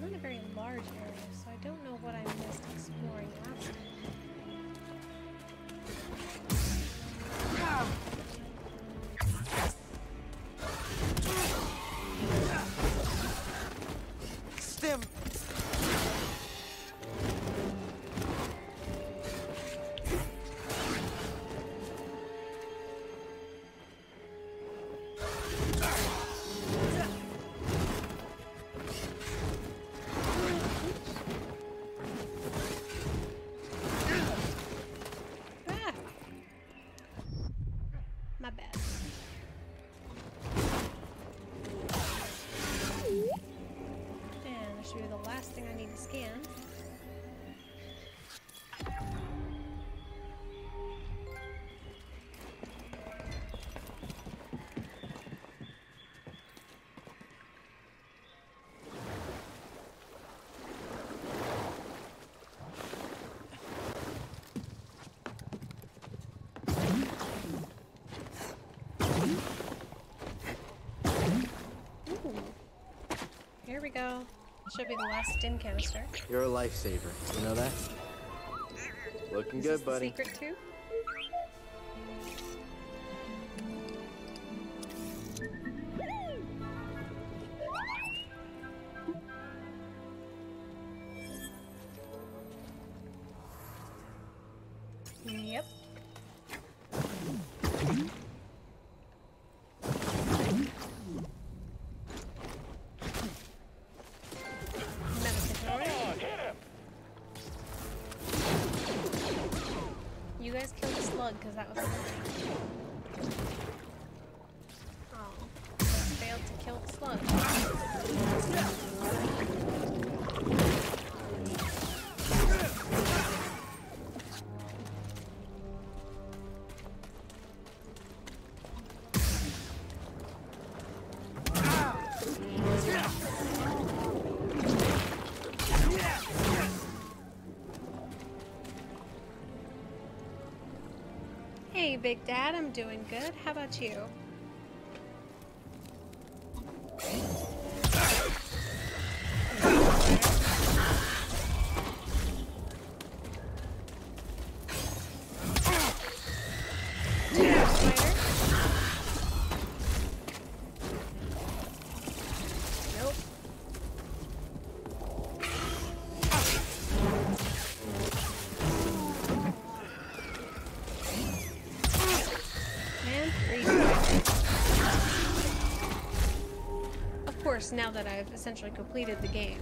not a very large area, so I don't know what I missed exploring last time. Stim! Here we go. Should be the last stim canister. You're a lifesaver. You know that? Looking good, buddy. Is this the secret, too? Because that was annoying. Oh, I failed to kill the slug. Hey, Big Dad, I'm doing good. How about you? Now that I've essentially completed the game,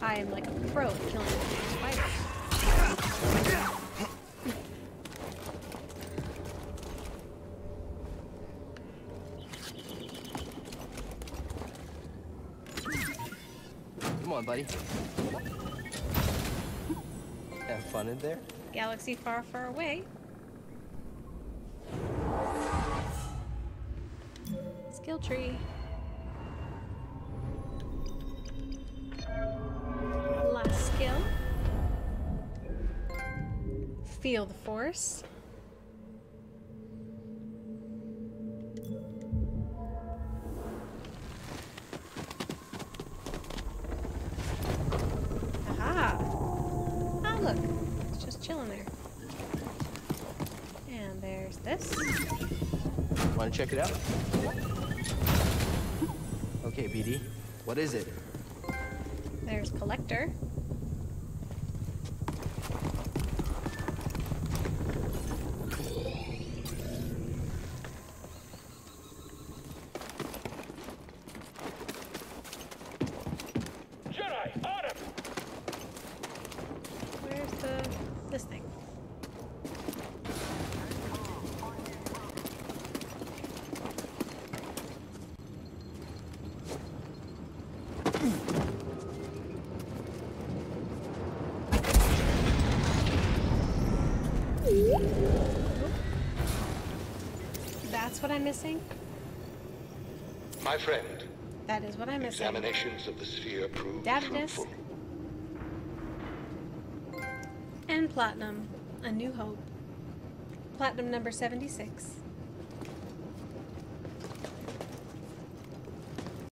I am like a pro at killing spiders. Come on, buddy. Have fun in there? Galaxy far, far away. Skill tree. Feel the force. Aha! Oh look, it's just chilling there. And there's this. Want to check it out? Okay, BD, what is it? There's collector. That's what I'm missing? My friend. That is what I'm missing. Examinations of the sphere proved fruitful. And platinum. A new hope. Platinum number 76.